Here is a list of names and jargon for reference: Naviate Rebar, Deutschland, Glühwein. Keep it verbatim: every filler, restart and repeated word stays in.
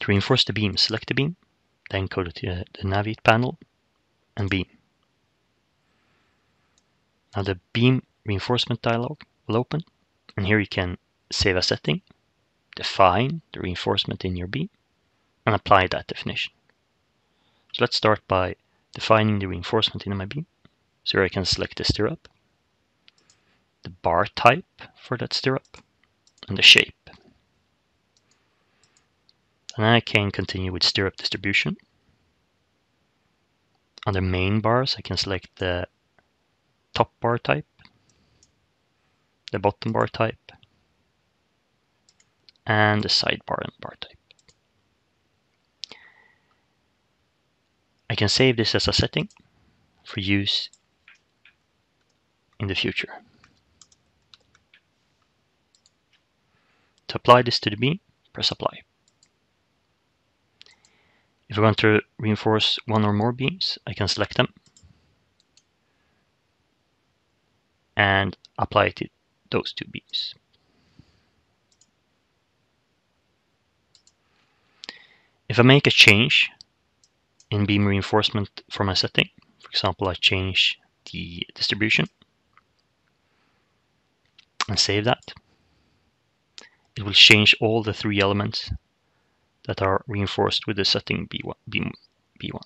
To reinforce the beam, select the beam, then go to the, the Naviate panel and beam. Now the beam reinforcement dialog will open, and here you can save a setting, define the reinforcement in your beam, and apply that definition. So let's start by defining the reinforcement in my beam. So here I can select the stirrup, the bar type for that stirrup, and the shape. And then I can continue with stirrup distribution. Under main bars, I can select the top bar type, the bottom bar type, and the sidebar and bar type. I can save this as a setting for use in the future. To apply this to the beam, press apply. If I want to reinforce one or more beams, I can select them and apply it to those two beams. If I make a change in beam reinforcement for my setting, for example, I change the distribution and save that, it will change all the three elements that are reinforced with the setting B one, beam B one.